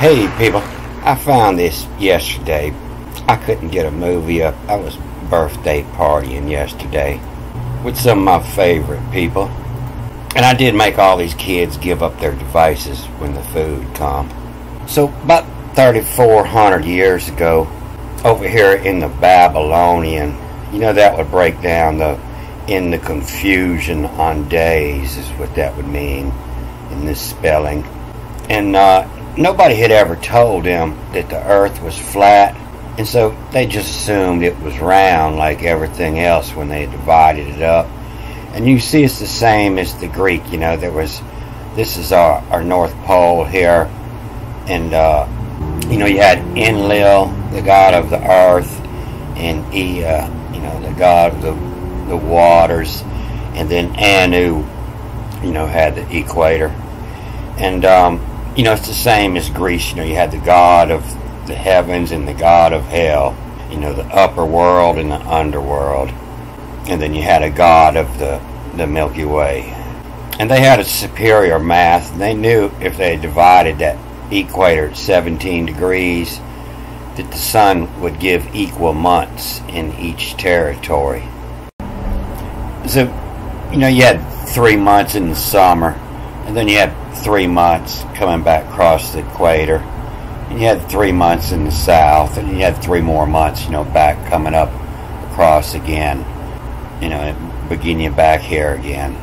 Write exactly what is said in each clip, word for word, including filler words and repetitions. Hey people, I found this yesterday. I couldn't get a movie up. I was birthday partying yesterday with some of my favorite people. And I did make all these kids give up their devices when the food come. So about thirty-four hundred years ago, over here in the Babylonian, you know, that would break down the in the confusion on days is what that would mean in this spelling. And uh, nobody had ever told them that the earth was flat, and so they just assumed it was round like everything else when they divided it up. And you see it's the same as the Greek, you know, there was, this is our, our North Pole here, and uh, you know, you had Enlil, the god of the earth, and Ea, you know, the god of the, the waters, and then Anu, you know, had the equator. And um, you know, it's the same as Greece, you know, you had the god of the heavens and the god of hell, you know, the upper world and the underworld, and then you had a god of the, the Milky Way. And they had a superior math, and they knew if they divided that equator at seventeen degrees that the sun would give equal months in each territory. So, you know, you had three months in the summer, and then you had three months coming back across the equator, and you had three months in the south, and you had three more months, you know, back coming up across again, you know, beginning back here again.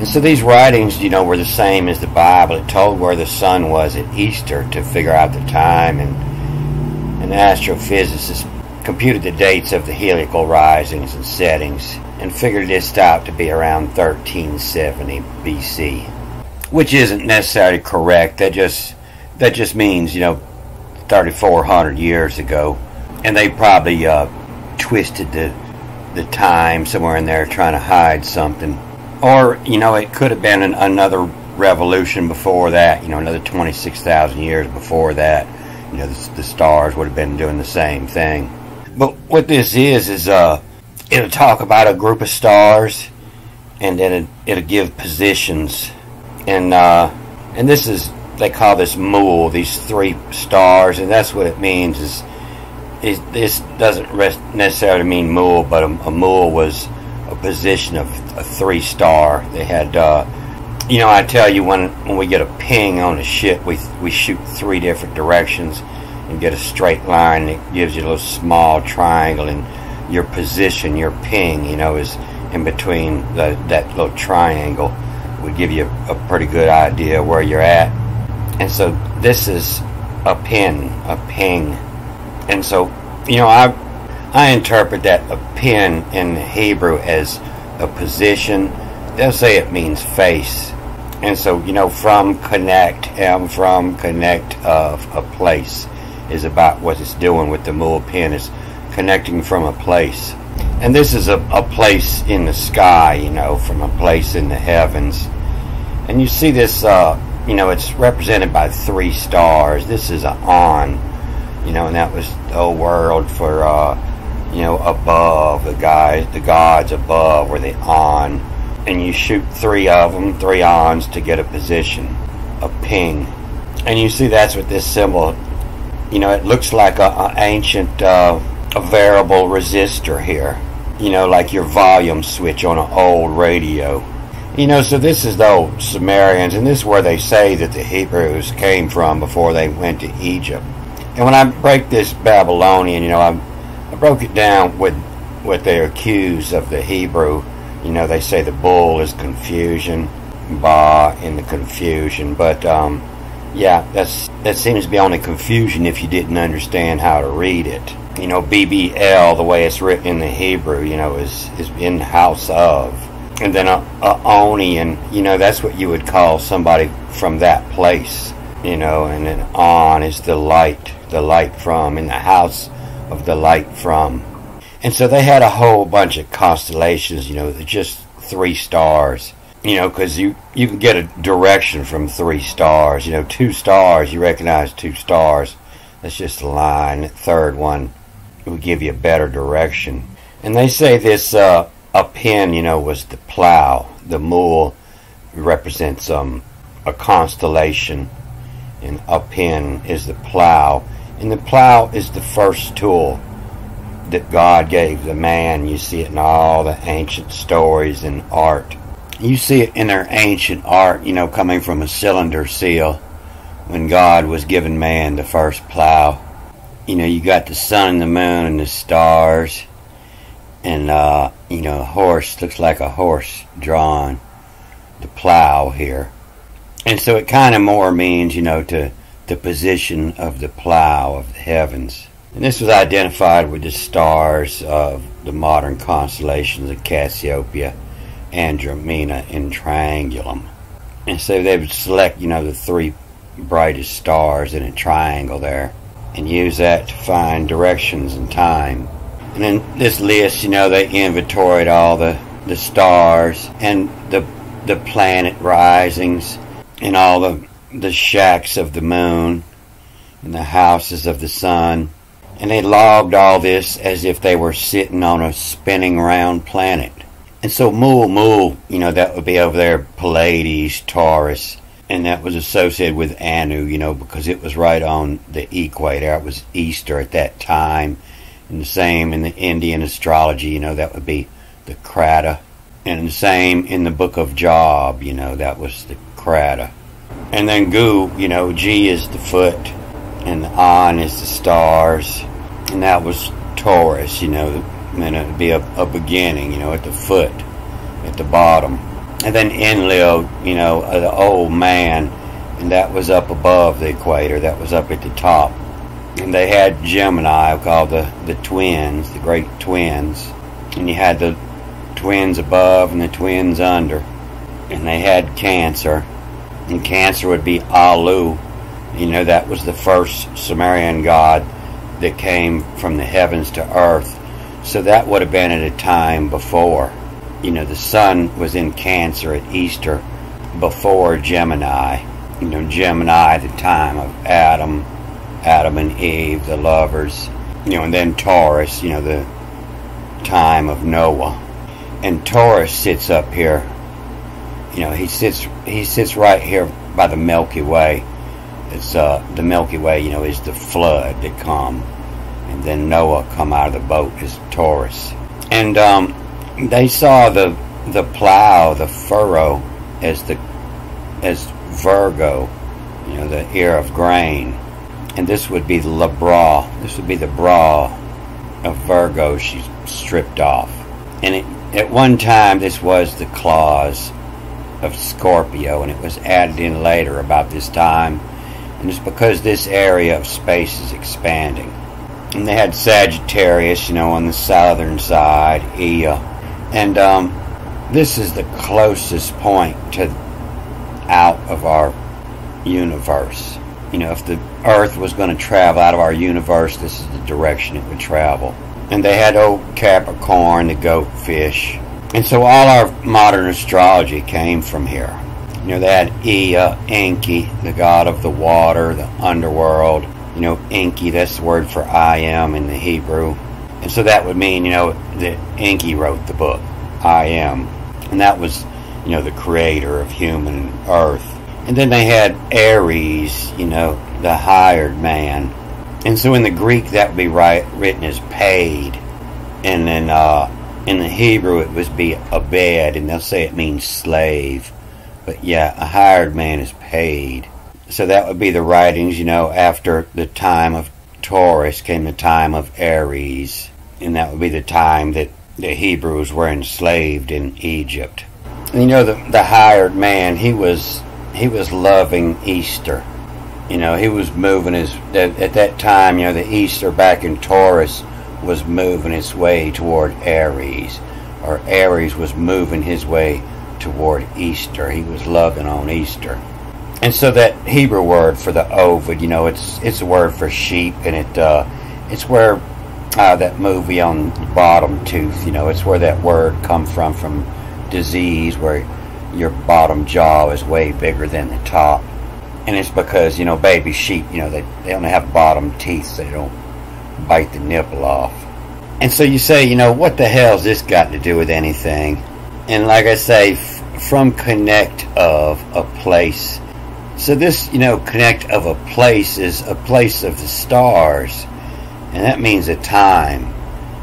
And so these writings, you know, were the same as the Bible. It told where the sun was at Easter to figure out the time, and an astrophysicist computed the dates of the helical risings and settings and figured this out to be around thirteen seventy B C, which isn't necessarily correct. That just that just means, you know, thirty-four hundred years ago, and they probably uh, twisted the the time somewhere in there trying to hide something. Or, you know, it could have been an, another revolution before that, you know, another twenty-six thousand years before that. You know, the, the stars would have been doing the same thing. But what this is, is uh, it'll talk about a group of stars, and then it, it'll give positions. And uh, and this is, they call this M U L, these three stars, and that's what it means is, is this doesn't necessarily mean M U L, but a, a M U L was a position of a three star. They had, uh, you know, I tell you, when when we get a ping on a ship, we we shoot three different directions and get a straight line. It gives you a little small triangle, and your position, your ping, you know, is in between the, that little triangle. Would give you a, a pretty good idea where you're at. And so this is a pin, a ping. And so, you know, I I interpret that a pin in Hebrew as a position. They'll say it means face. And so, you know, from connect, M from connect of a place is about what it's doing with the M U L pin. It's connecting from a place. And this is a, a place in the sky, you know, from a place in the heavens. And you see this, uh, you know, it's represented by three stars. This is an on, you know, and that was the old world for, uh, you know, above, the guys, the gods above were the on. And you shoot three of them, three ons, to get a position, a ping. And you see that's what this symbol, you know, it looks like an ancient, uh, a variable resistor here, you know, like your volume switch on an old radio, you know. So this is the old Sumerians, and this is where they say that the Hebrews came from before they went to Egypt. And when I break this Babylonian, you know, I, I broke it down with what they accuse of the Hebrew. You know, they say the bull is confusion, ba in the confusion, but um, yeah, that's that seems to be only confusion if you didn't understand how to read it. You know, B B L, the way it's written in the Hebrew, you know, is, is in house of. And then a, a Onian, you know, that's what you would call somebody from that place, you know. And then on is the light, the light from, in the house of the light from. And so they had a whole bunch of constellations, you know, just three stars, you know, because you, you can get a direction from three stars, you know. Two stars, you recognize two stars. That's just a line. The third one, it would give you a better direction. And they say this uh, a pin, you know, was the plow. The M U L represents um, a constellation, and Apin is the plow. And the plow is the first tool that God gave the man. You see it in all the ancient stories and art. You see it in our ancient art, you know, coming from a cylinder seal when God was giving man the first plow. You know, you got the sun, the moon, and the stars. And, uh, you know, a horse looks like a horse drawn the plow here. And so it kind of more means, you know, to the position of the plow of the heavens. And this was identified with the stars of the modern constellations of Cassiopeia, Andromeda, and Triangulum. And so they would select, you know, the three brightest stars in a triangle there and use that to find directions and time. And then this list, you know, they inventoried all the, the stars and the, the planet risings and all the, the shacks of the moon and the houses of the sun. And they logged all this as if they were sitting on a spinning round planet. And so Mul, Mul, you know, that would be over there, Pleiades, Taurus. And that was associated with Anu, you know, because it was right on the equator. It was Easter at that time. And the same in the Indian astrology, you know, that would be the Krata. And the same in the book of Job, you know, that was the Krata. And then Gu, you know, G is the foot, and the An is the stars. And that was Taurus, you know, and it would be a, a beginning, you know, at the foot, at the bottom. And then Enlil, you know, the old man, and that was up above the equator, that was up at the top. And they had Gemini, called the, the twins, the great twins. And you had the twins above and the twins under. And they had Cancer. And Cancer would be Alu. You know, that was the first Sumerian god that came from the heavens to earth. So that would have been at a time before. You know, the sun was in Cancer at Easter before Gemini. You know, Gemini, the time of Adam. Adam and Eve, the lovers, you know, and then Taurus, you know, the time of Noah. And Taurus sits up here, you know, he sits he sits right here by the Milky Way. It's uh the Milky Way, you know, is the flood that come, and then Noah come out of the boat is Taurus. And um they saw the the plow, the furrow, as the as Virgo, you know, the ear of grain. And this would be the bra. This would be the bra of Virgo. She's stripped off. And it, at one time, this was the claws of Scorpio, and it was added in later about this time. And it's because this area of space is expanding. And they had Sagittarius, you know, on the southern side, Ea. And um, this is the closest point to out of our universe. You know, if the Earth was going to travel out of our universe, this is the direction it would travel. And they had old Capricorn, the goatfish. And so all our modern astrology came from here. You know, they had Ea, Enki, the god of the water, the underworld. You know, Enki, that's the word for I am in the Hebrew. And so that would mean, you know, that Enki wrote the book, I Am. And that was, you know, the creator of human earth. And then they had Aries, you know, the hired man. And so in the Greek, that would be right, written as paid. And then uh, in the Hebrew, it would be abed, and they'll say it means slave. But yeah, a hired man is paid. So that would be the writings, you know, after the time of Taurus came the time of Aries. And that would be the time that the Hebrews were enslaved in Egypt. And you know, the, the hired man, he was... he was loving Easter. You know, he was moving his, at, at that time, you know, the Easter back in Taurus was moving its way toward Aries, or Aries was moving his way toward Easter. He was loving on Easter. And so that Hebrew word for the ovid, you know, it's it's a word for sheep, and it uh, it's where uh, that movie on the bottom tooth, you know, it's where that word come from, from disease, where your bottom jaw is way bigger than the top. And it's because, you know, baby sheep, you know, they, they only have bottom teeth, so they don't bite the nipple off. And so you say, you know, what the hell's this got to do with anything? And like I say, f from connect of a place So this, you know, connect of a place is a place of the stars, and that means a time.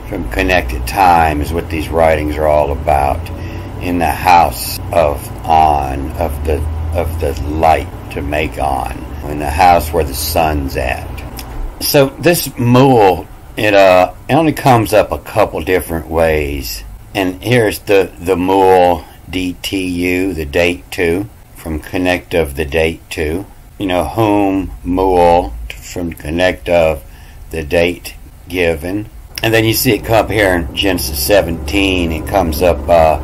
From connected time is what these writings are all about. In the house of On, of the of the light to make on, in the house where the sun's at. So this mul, it uh it only comes up a couple different ways. And here's the the mul D T U, the date to, from connect of the date to. You know, whom mul, from connect of the date given. And then you see it come up here in Genesis seventeen. It comes up uh,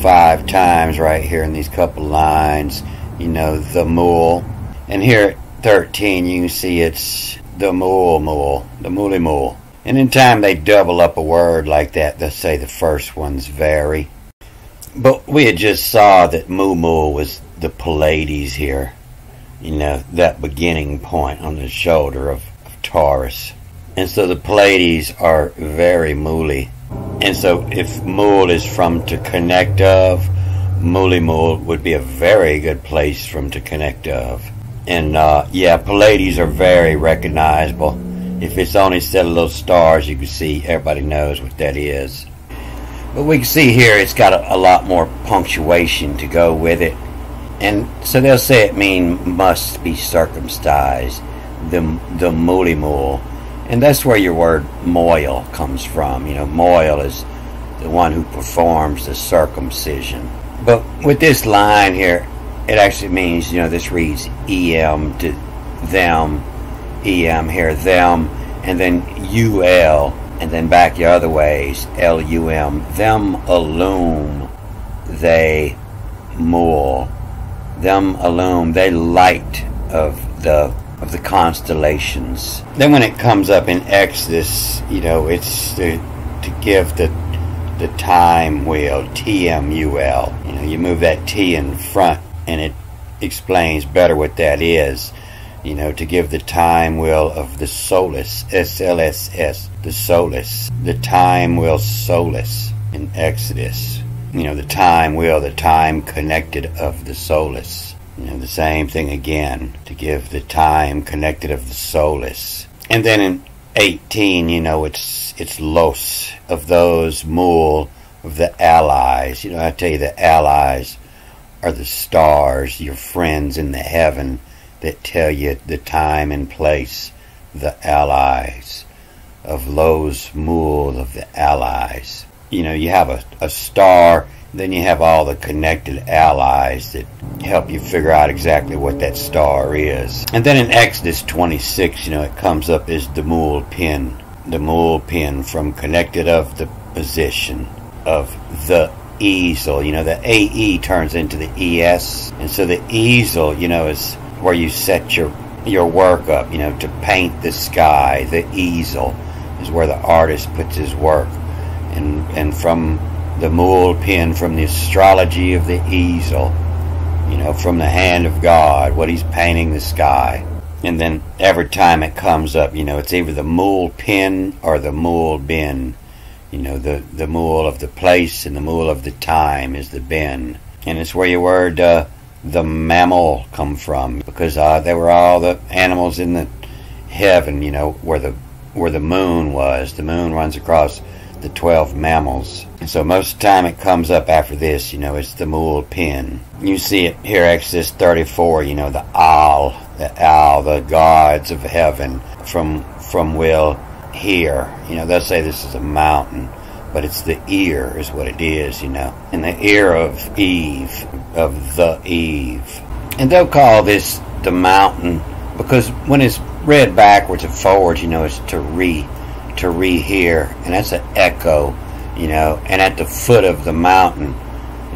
five times right here in these couple lines. You know, the mul. And here at thirteen, you can see it's the mul mul, the muli mul. And in time, they double up a word like that. They'll say the first ones vary. But we had just saw that mu mul was the Pleiades here. You know, that beginning point on the shoulder of, of Taurus. And so the Pleiades are very muli. And so if mul is from to connect of, muli mul would be a very good place from to connect of. And uh, yeah, Pleiades are very recognizable. If it's only set of little stars, you can see everybody knows what that is. But we can see here it's got a, a lot more punctuation to go with it. And so they'll say it mean must be circumcised, the, the muli mul. And that's where your word moil comes from. You know, moil is the one who performs the circumcision. But with this line here, it actually means, you know, this reads E M to them, E M here, them, and then U L, and then back the other ways, L U M, them alum, they mul, them alum, they light of the of the constellations. Then when it comes up in Exodus, you know, it's to, to give the the time wheel, T M U L. You know, you move that T in front and it explains better what that is. You know, to give the time wheel of the solace, S L S S, the solace, the time wheel solace in Exodus. You know, the time wheel, the time connected of the solace. You know, the same thing again, to give the time connected of the solace. And then in eighteen, you know, it's it's los, of those mul, of the allies. You know, I tell you, the allies are the stars, your friends in the heaven that tell you the time and place, the allies, of los mul, of the allies. You know, you have a, a star, then you have all the connected allies that help you figure out exactly what that star is. And then in Exodus twenty-six, you know, it comes up as the mul pin. The mul pin, from connected of the position of the easel. You know, the A E turns into the E S. And so the easel, you know, is where you set your, your work up, you know, to paint the sky. The easel is where the artist puts his work. And, and from the mul pin, from the astrology of the easel, you know, from the hand of God, what he's painting the sky. And then every time it comes up, you know, it's either the mul pin or the mul bin. You know, the, the mul of the place and the mul of the time is the bin. And it's where your word, uh, the mammal, come from, because uh, they were all the animals in the heaven, you know, where the, where the moon was. The moon runs across the twelve mammals. And so most of the time it comes up after this, you know, it's the mul pin. You see it here, Exodus thirty-four, you know, the al, the al, the gods of heaven, from from will hear. You know, they'll say this is a mountain, but it's the ear is what it is, you know. And the ear of Eve, of the Eve. And they'll call this the mountain because when it's read backwards and forwards, you know, it's to re to rehear, and that's an echo, you know. And at the foot of the mountain,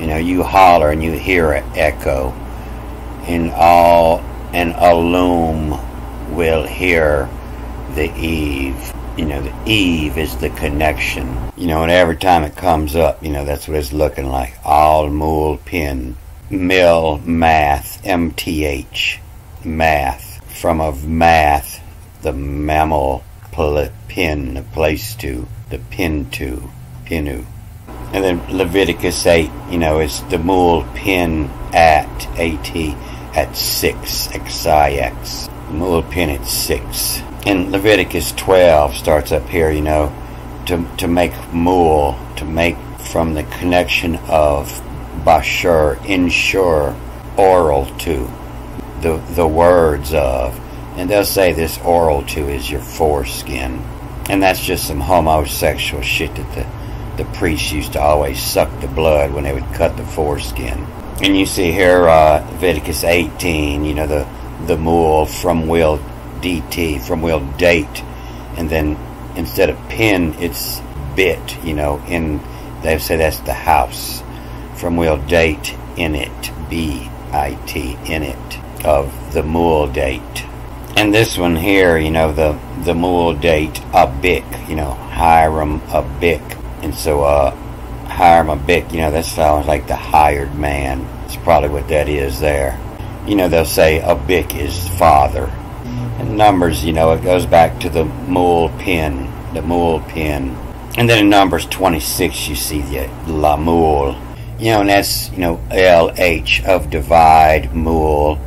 you know, you holler and you hear an echo. And all and alum will hear the eve. You know, the eve is the connection, you know. And every time it comes up, you know, that's what it's looking like. Al mul pin, mil math, M T H, math, from of math, the mammal, pin, a place to, the pin to, pinu. And then Leviticus eight, you know, it's the mul pin at, at, at six, X I X. M U L APIN at six. In Leviticus twelve starts up here, you know, to, to make M U L, to make from the connection of bashur, insure, oral to, the, the words of. And they'll say this oral to is your foreskin. And that's just some homosexual shit that the, the priests used to always suck the blood when they would cut the foreskin. And you see here uh, Leviticus eighteen, you know, the, the M U L, from will D T, from will date. And then instead of pin, it's bit, you know, in, they say that's the house. From will date in it, B I T, in it, of the M U L date. And this one here, you know, the, the M U L date, Abif, you know, Hiram Abif. And so, uh, Hiram Abif, you know, that sounds like the hired man. It's probably what that is there. You know, they'll say Abif is father. And Numbers, you know, it goes back to the M U L pin, the M U L pin. And then in Numbers twenty-six, you see the la M U L. You know, and that's, you know, L H of divide, M U L.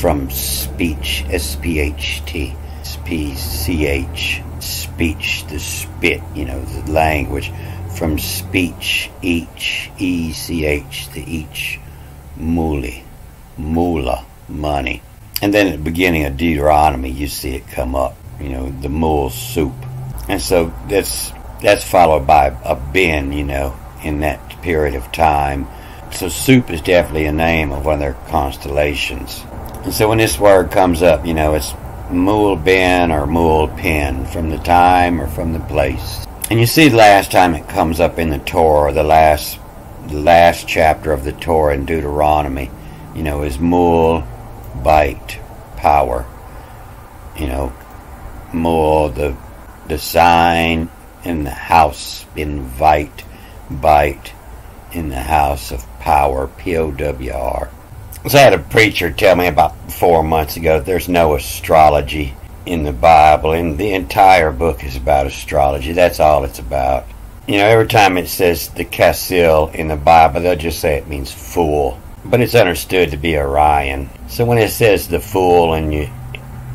From speech, S P H T, S P C H, speech, the spit, you know, the language. From speech, each, E C H, the each, muli, mula, money. And then at the beginning of Deuteronomy, you see it come up, you know, the M U L soup. And so that's, that's followed by a bin, you know, in that period of time. So soup is definitely a name of one of their constellations. And so when this word comes up, you know, it's M U L bin or M U L pin, from the time or from the place. And you see last time it comes up in the Torah, the last the last chapter of the Torah in Deuteronomy, you know, is M U L bite, power. You know, M U L, the, the sign in the house, invite, bite, in the house of power, P O W R. So I had a preacher tell me about four months ago that there's no astrology in the Bible, and the entire book is about astrology. That's all it's about. You know, every time it says the Cassil in the Bible, they'll just say it means fool, but it's understood to be Orion. So when it says the fool in you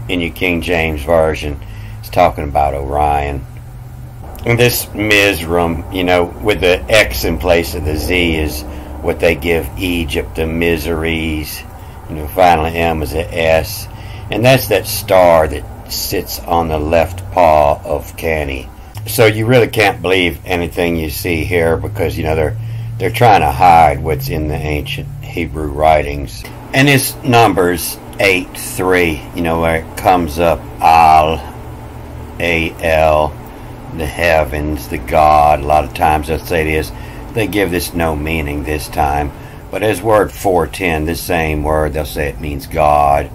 in your King James Version, it's talking about Orion. And this Mizraim, you know, with the X in place of the Z, is what they give Egypt, the miseries. You know, finally M is an S. And that's that star that sits on the left paw of Cani. So you really can't believe anything you see here, because, you know, they're, they're trying to hide what's in the ancient Hebrew writings. And it's Numbers eight three, you know, where it comes up, Al, A L, the heavens, the God. A lot of times I say this, they give this no meaning this time, but as word four ten, this same word, they'll say it means God.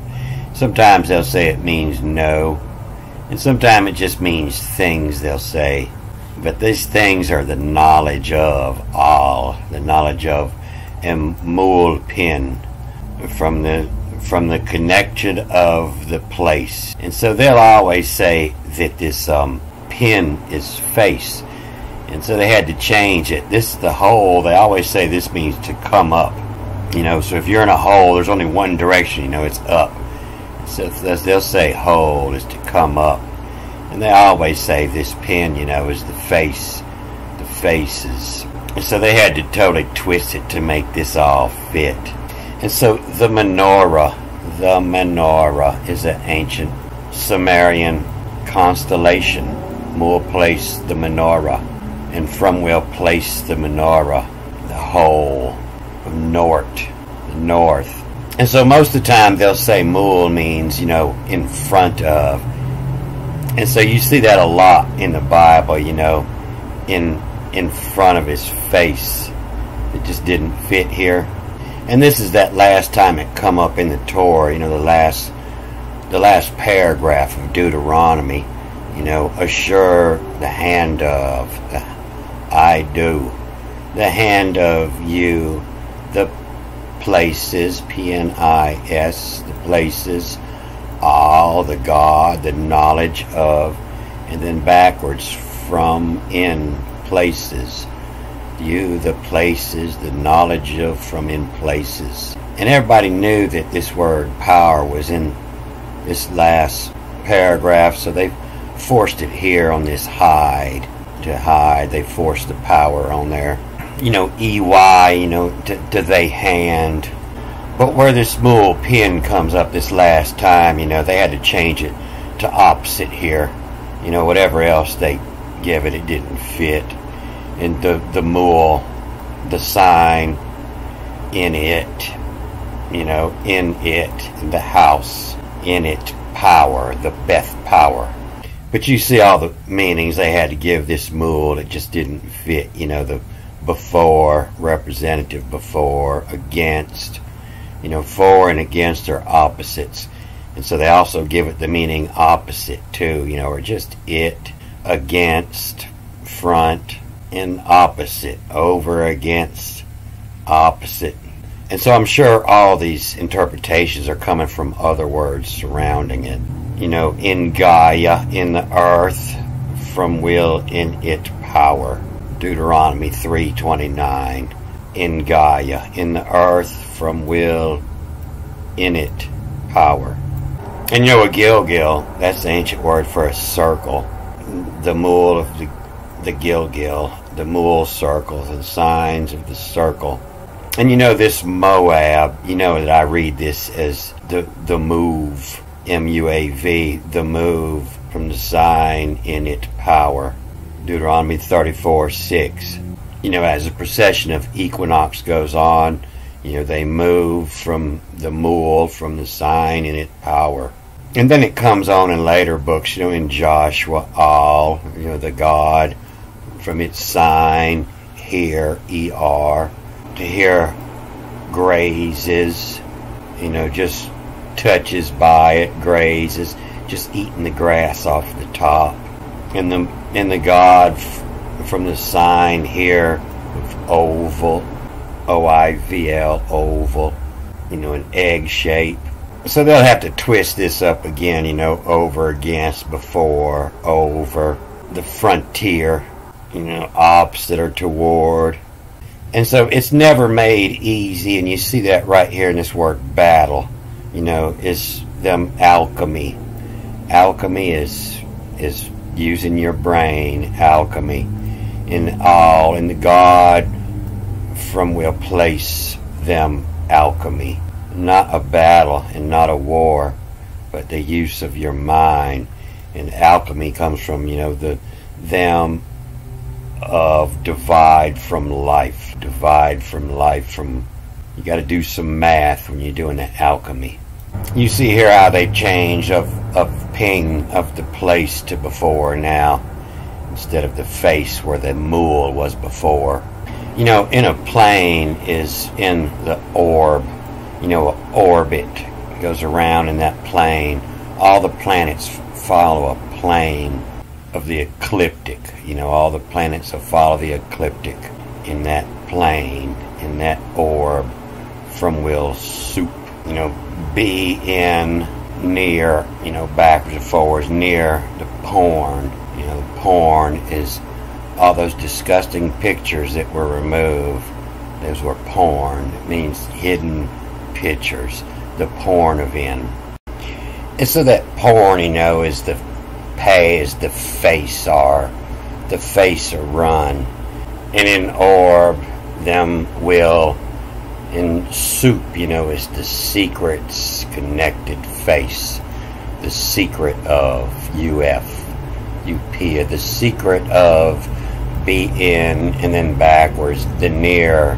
Sometimes they'll say it means no, and sometimes it just means things, they'll say. But these things are the knowledge of all, the knowledge of M U L pin, from the from the connection of the place. And so they'll always say that this um pin is face, and so they had to change it. This is the hole. They always say this means to come up, you know. So if you're in a hole, there's only one direction, you know, it's up. So they'll say hole is to come up, and they always say this pin, you know, is the face, the faces. And so they had to totally twist it to make this all fit. And so the menorah, the menorah is an ancient Sumerian constellation. M U L place the menorah, and from will place the menorah, the whole of Nort, the north. And so most of the time they'll say M U L means, you know, in front of. And so you see that a lot in the Bible, you know, in in front of his face. It just didn't fit here. And this is that last time it come up in the Torah, you know, the last the last paragraph of Deuteronomy. You know, assure the hand of, the I do, the hand of you, the places, P N I S, the places, all, the God, the knowledge of, and then backwards, from, in, places, you, the places, the knowledge of, from, in, places. And everybody knew that this word power was in this last paragraph, so they forced it here on this hide. To hide, they forced the power on there. You know, E Y, you know, to, to they hand. But where this mul pin comes up this last time, you know, they had to change it to opposite here. You know, whatever else they give it, it didn't fit. And the, the mul, the sign, in it, you know, in it, in the house, in it, power, the Beth power. But you see all the meanings they had to give this mul that just didn't fit, you know, the before, representative before, against, you know, for and against are opposites. And so they also give it the meaning opposite too, you know, or just it, against, front, and opposite, over, against, opposite. And so I'm sure all these interpretations are coming from other words surrounding it. You know, in Gaia, in the earth, from will, in it, power. Deuteronomy three twenty-nine. In Gaia, in the earth, from will, in it, power. And you know, a Gilgil, that's the ancient word for a circle. The mul of the, the Gilgil, the mul circles and signs of the circle. And you know, this Moab, you know that I read this as the, the move, M U A V, the move from the sign in it power. Deuteronomy thirty-four six. You know, as the procession of equinox goes on, you know, they move from the mul, from the sign in it power. And then it comes on in later books, you know, in Joshua, all, you know, the God, from its sign, here, E R, to here grazes, you know, just touches by it, grazes, just eating the grass off the top. And the, and the God from the sign here, oval, O I V L, oval, you know, an egg shape. So they'll have to twist this up again, you know, over, against, before, over, the frontier, you know, opposite or toward. And so it's never made easy, and you see that right here in this word battle. You know, it's them alchemy. Alchemy is is using your brain, alchemy. In all, in the God from will place them alchemy. Not a battle and not a war, but the use of your mind. And alchemy comes from, you know, the them of divide from life. Divide from life from, you got to do some math when you're doing the alchemy. You see here how they change of, of ping, of the place to before now, instead of the face where the mul was before. You know, in a plane is in the orb, you know, an orbit goes around in that plane. All the planets follow a plane of the ecliptic, you know, all the planets will follow the ecliptic in that plane, in that orb, from will soup, you know, be in, near, you know, backwards and forwards, near the porn, you know, porn is all those disgusting pictures that were removed, those were porn, it means hidden pictures, the porn of in. And so that porn, you know, is the pay is the face are, the face are run, and in orb, them will, in soup, you know, is the secret's connected face, the secret of U F, U P, the secret of be in, and then backwards, the near,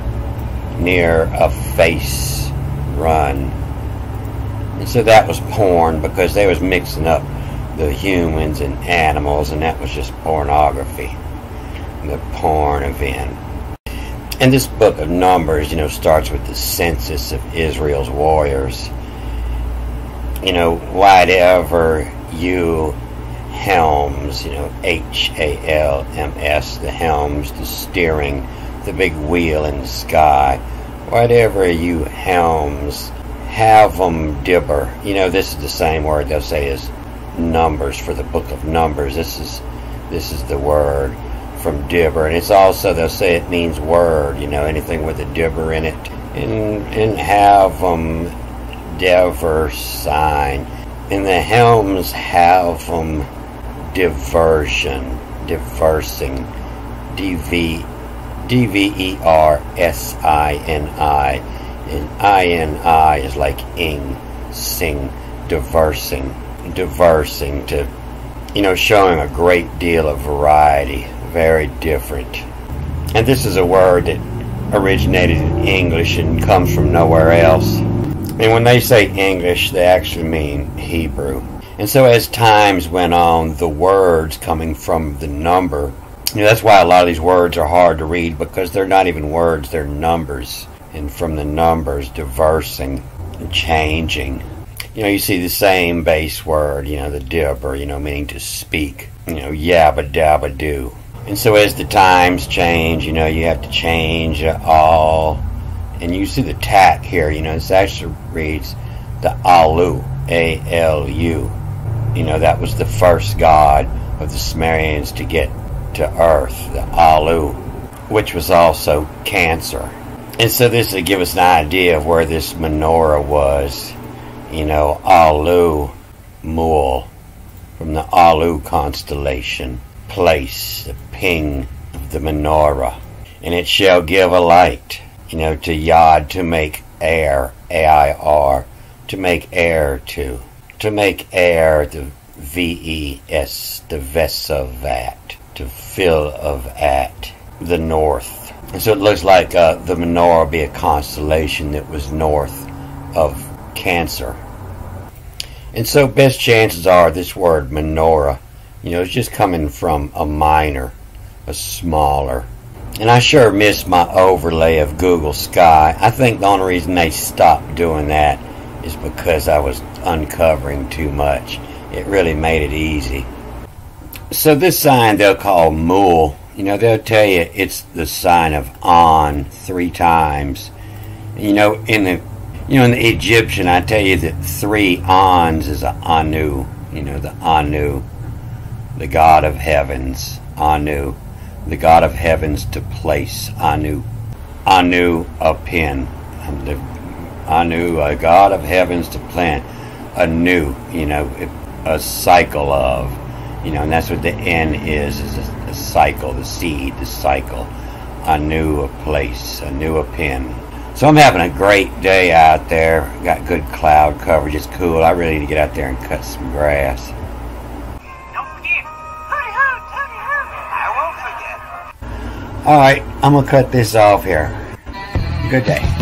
near a face run. And so that was porn because they was mixing up the humans and animals, and that was just pornography, the porn event. And this book of Numbers, you know, starts with the census of Israel's warriors. You know, wide ever you helms, you know, H A L M S, the helms, the steering, the big wheel in the sky, whatever you helms, have them dibber. You know, this is the same word they'll say is Numbers for the book of Numbers. This is this is the word from dibber, and it's also, they'll say it means word, you know, anything with a dibber in it and, and have them diverse sign. And the helms have them diversion, diversing, D V D V E R S I N I, and I N I is like ing, sing, diversing, diversing to, you know, showing a great deal of variety, very different. And this is a word that originated in English and comes from nowhere else. And when they say English, they actually mean Hebrew. And so as times went on, the words coming from the number, you know, that's why a lot of these words are hard to read, because they're not even words, they're numbers. And from the numbers, diversing and changing. You know, you see the same base word, you know, the dibber, you know, meaning to speak. You know, yabba dabba do. And so as the times change, you know, you have to change all. And you see the tat here, you know, it actually reads the Alu, A L U. You know, that was the first god of the Sumerians to get to earth, the Alu, which was also Cancer. And so this will give us an idea of where this menorah was. You know, Alu, Mul, from the Alu constellation, place, the ping of the menorah. And it shall give a light. You know, to Yod, to make air, A I R, to make air to, to make air, the V E S, the Vesavat, to fill of at, the north. And so it looks like uh, the menorah will be a constellation that was north of Cancer. And so best chances are this word menorah, you know, it's just coming from a minor, a smaller. And I sure miss my overlay of Google Sky. I think the only reason they stopped doing that is because I was uncovering too much. It really made it easy. So this sign they'll call Mul. You know, they'll tell you it's the sign of On three times. You know, in the you know in the Egyptian, I tell you that three Ons is a Anu. You know, the Anu, the God of Heavens, Anu. The God of Heavens to place, Anu, Anu Apin, the Anu, a God of Heavens to plant, Anu, you know, a cycle of, you know, and that's what the N is, is a, a cycle, the seed, the cycle, Anu, a place, Anu Apin. So I'm having a great day out there. Got good cloud coverage. It's cool. I really need to get out there and cut some grass. Alright, I'm going to cut this off here. Good day.